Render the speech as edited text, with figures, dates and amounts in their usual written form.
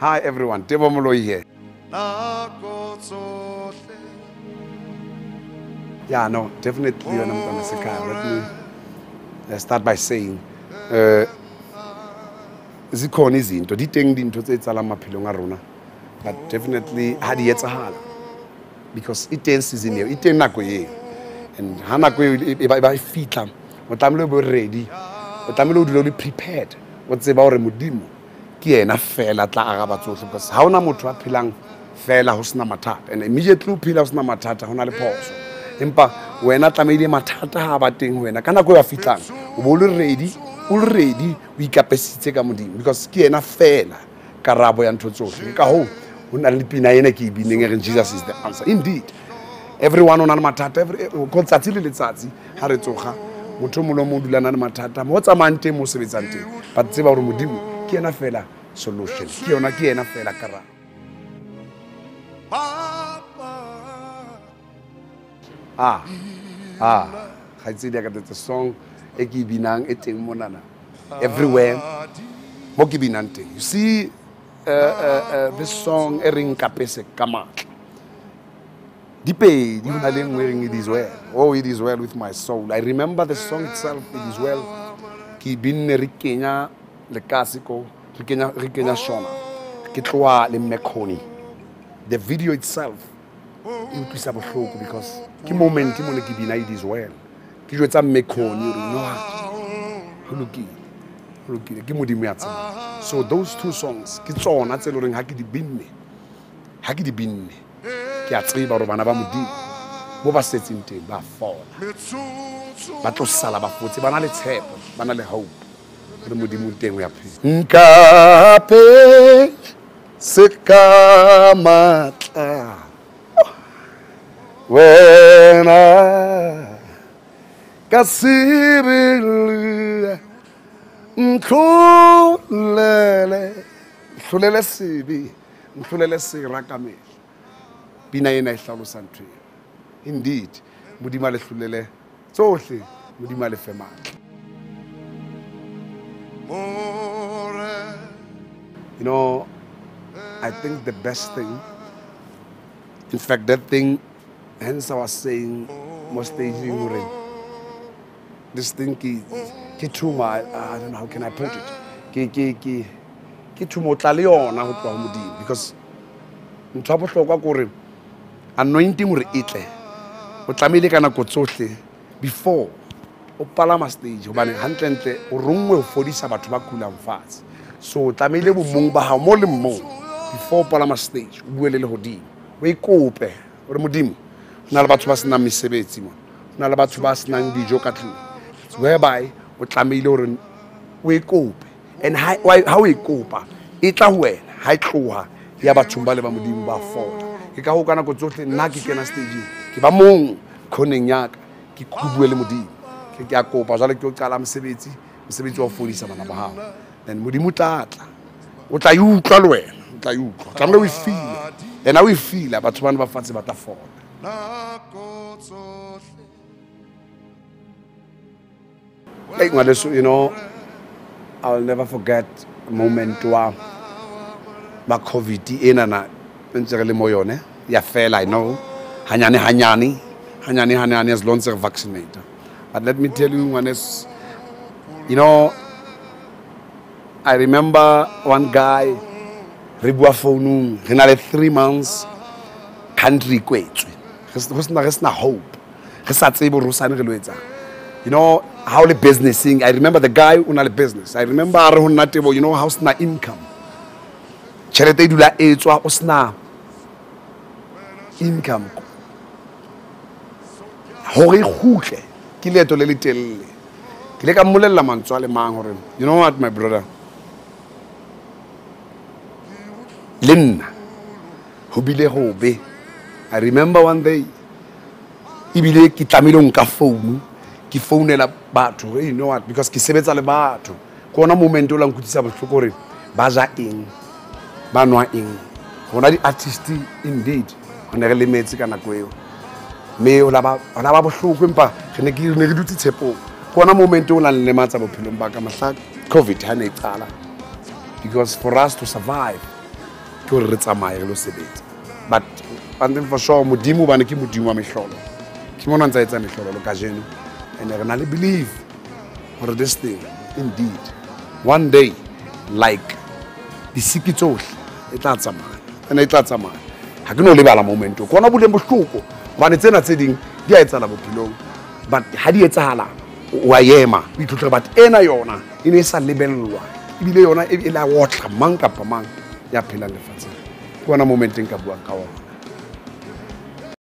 Hi everyone, Teboho Moloi here. Yeah, no, definitely when I'm gonna say, let me start by saying, zikhona izinto didinga into tsala maphilo ngarona, but definitely had yet a hard because it tense is in here, it ain't nakoye, and hanako by feet lam, but I'm ready, but I'm already prepared. What's about remodimo? Ki ena fela tla agabatso because how na motho a philang fela ho sna mathata and immediately phila ho sna mathata hona le phoso. Empa wena tlamehile mathata ha ba teng wena kana go ya fitlang o bo already we capacity ka modimo because ki ena fela karabo ya ntho tsohle ka ho hona le pina ena ke ibineng re Jesus is the answer. Indeed everyone on mathata every kontsatsi le letsatsi ha re tsoga motho molo mo dulana le mathata mo tsamang teng mo sebetsang teng ba tseba hore modimo Kiana fela solution. Kiana fela kara. I see that the song eki binang ete monana everywhere. Moki binante. You see this song ering kapese kama. Dipe you na leng wearing it is well. Oh, it is well with my soul. I remember the song itself. It is well. Ki bin rikenya. Le classico, Rikenya Shona, Kitwa le Mekoni. The video itself, it was a shock because the moment you want to give it is well. You just Mekoni, you know, look. So those two songs, Kitson, that's a lot of Haki di binne, Kiatri Barobana Bamudi, Boba setting to Bafal, Batosala Bafoti, Banale Tep, Banale Hope. Nkape sekamata wena kasirila nkulele sibi nkulele sirakame bina yena ihlalo santwe indeed mudima le hlulele tsohle mudima le femaka. You know, I think the best thing, in fact, that thing, hence I was saying, most days, this thing, I don't know, how can I put it? Because in trouble, anointing will eat it. But I mean, before. O palama stage hobane hantle o rongwe o fodisa batho ba kulang fatshe so tlamehile bo mong ba ha mo le mong before palama stage o buelele hodimo o ikope o re modimo na le batho ba sena mesebetsi mo na le batho ba sena dijo ka tlung whereby o tlamehile hore o ikope and how we ikopa itla wena ha itloha ya batho ba le ba modimo ba fola ke ka ho kana go tsohle nna ke kena stage ke ba mong khoneng yaka ke kubuele modimo. Then we feel, and I will feel about one of us about a fall. You know, I'll never forget a moment where COVID in and ya fell, I know, Hanyani as long as vaccinated. But let me tell you, you know, I remember one guy, Reboa Founoum, he had 3 months, country quit. There's no hope. You know, how the business thing, I remember the guy who had a business. I remember, you know, how's na income. Charity do like it, so how's na income. Hori huke. You know what, my brother? I remember one day, you know what? Because indeed. Me olaba bohloko empa ne ke dutse tshepo kona moment o la le matsa bophelo ba ka mahla COVID ha ne iqala because for us to survive ke hore re tsamae lo sebetsa but and for sure modimo bana ke modimo a mehlolo ke mona ntse a etsa mehlolo lo kajeno and re na le believe for this thing indeed one day like the secret all it tla tsamaya and it tla tsamaya ha ke no lebala momento kona buleng bohloko bana tsena tseding di a etsana bophilong but ha di etsahala wa yema itlotle but ena yona ine sa lebellwa ibile yona e la watla mang ka pamang ya phela lefatsheng kona momenteng ka bua ka